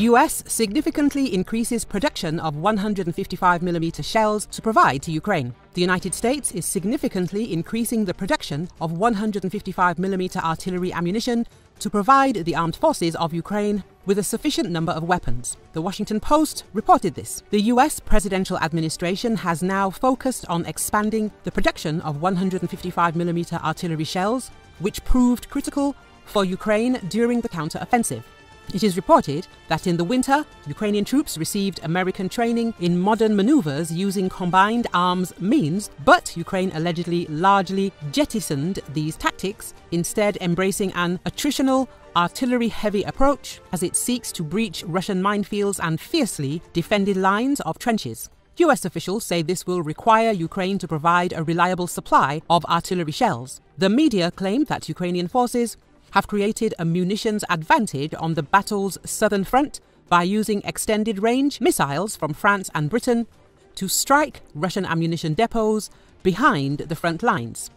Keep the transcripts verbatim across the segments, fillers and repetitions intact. U S significantly increases production of one hundred fifty-five millimeter shells to provide to Ukraine. The United States is significantly increasing the production of one hundred fifty-five millimeter artillery ammunition to provide the armed forces of Ukraine with a sufficient number of weapons. The Washington Post reported this. The U S presidential administration has now focused on expanding the production of one hundred fifty-five millimeter artillery shells, which proved critical for Ukraine during the counter-offensive. It is reported that in the winter, Ukrainian troops received American training in modern maneuvers using combined arms means, but Ukraine allegedly largely jettisoned these tactics, instead embracing an attritional, artillery-heavy approach as it seeks to breach Russian minefields and fiercely defended lines of trenches. U S officials say this will require Ukraine to provide a reliable supply of artillery shells. The media claimed that Ukrainian forces have created a munitions advantage on the battle's southern front by using extended-range missiles from France and Britain to strike Russian ammunition depots behind the front lines.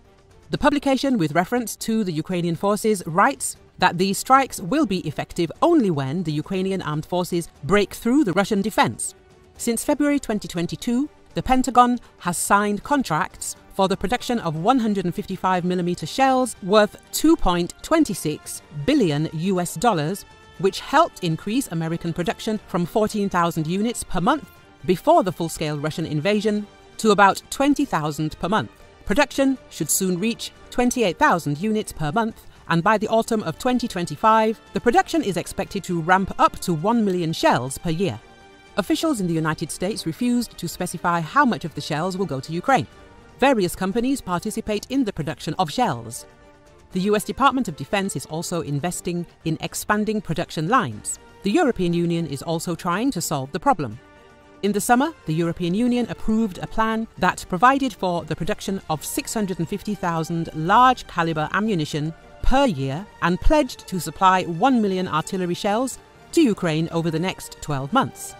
The publication, with reference to the Ukrainian forces, writes that these strikes will be effective only when the Ukrainian armed forces break through the Russian defense. Since February twenty twenty-two, the Pentagon has signed contracts for the production of one hundred fifty-five millimeter shells worth two point two six billion U S dollars, which helped increase American production from fourteen thousand units per month before the full-scale Russian invasion to about twenty thousand per month. Production should soon reach twenty-eight thousand units per month, and by the autumn of twenty twenty-five, the production is expected to ramp up to one million shells per year. Officials in the United States refused to specify how much of the shells will go to Ukraine. Various companies participate in the production of shells. The U S Department of Defense is also investing in expanding production lines. The European Union is also trying to solve the problem. In the summer, the European Union approved a plan that provided for the production of six hundred fifty thousand large-caliber ammunition per year and pledged to supply one million artillery shells to Ukraine over the next twelve months.